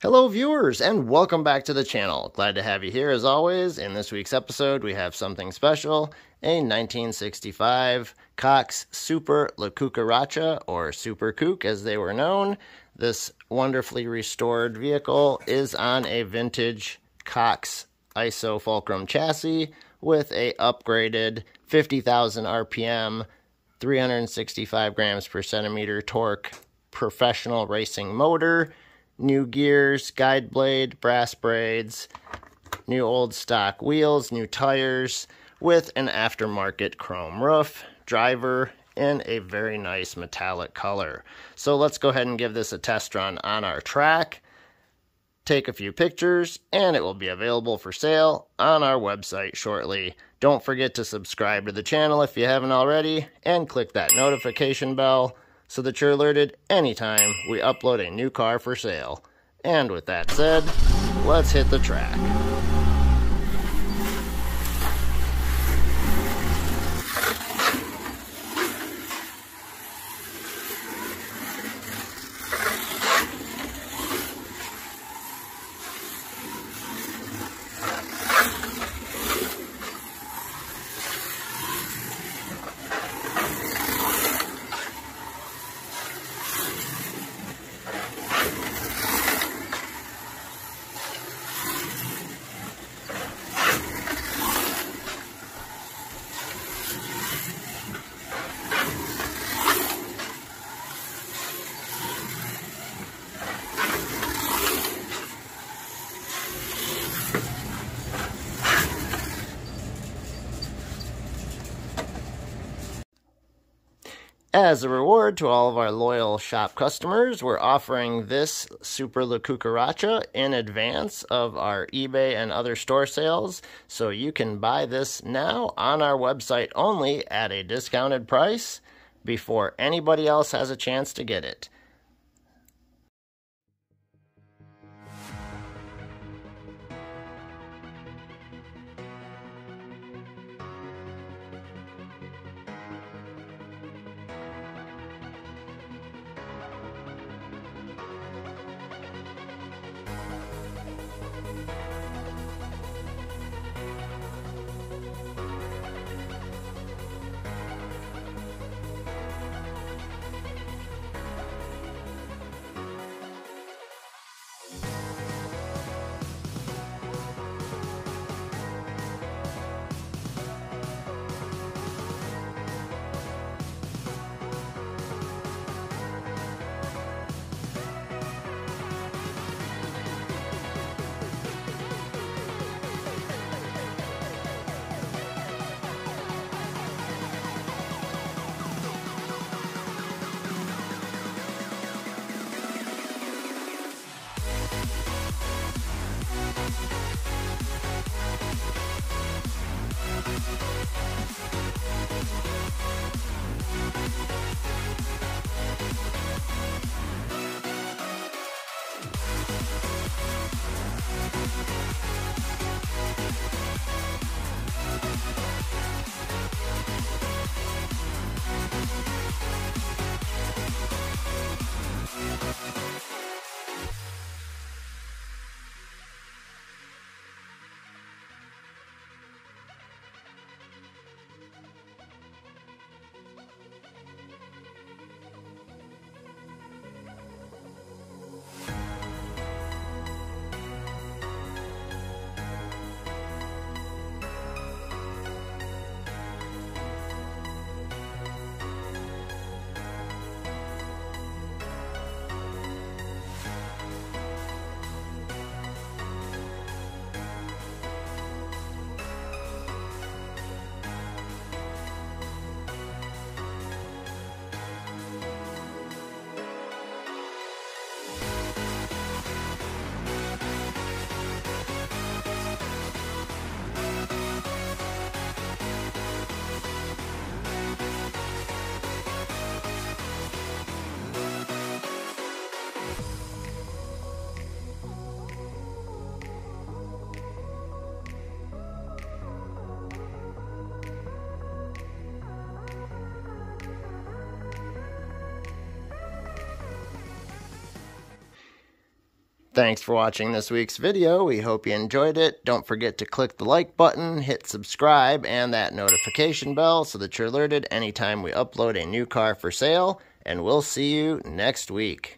Hello viewers and welcome back to the channel. Glad to have you here as always. In this week's episode we have something special, a 1965 Cox Super La Cucaracha, or Super Cuc as they were known. This wonderfully restored vehicle is on a vintage Cox ISO Fulcrum chassis with a upgraded 50,000 RPM, 365 grams per centimeter torque professional racing motor. New gears, guide blade, brass braids, new old stock wheels, new tires, with an aftermarket chrome roof, driver, in a very nice metallic color. So let's go ahead and give this a test run on our track, take a few pictures, and it will be available for sale on our website shortly. Don't forget to subscribe to the channel if you haven't already, and click that notification bell so that you're alerted anytime we upload a new car for sale. And with that said, let's hit the track. As a reward to all of our loyal shop customers, we're offering this Super La Cucaracha in advance of our eBay and other store sales, so you can buy this now on our website only at a discounted price before anybody else has a chance to get it. Thanks for watching this week's video. We hope you enjoyed it. Don't forget to click the like button, hit subscribe, and that notification bell so that you're alerted anytime we upload a new car for sale. And we'll see you next week.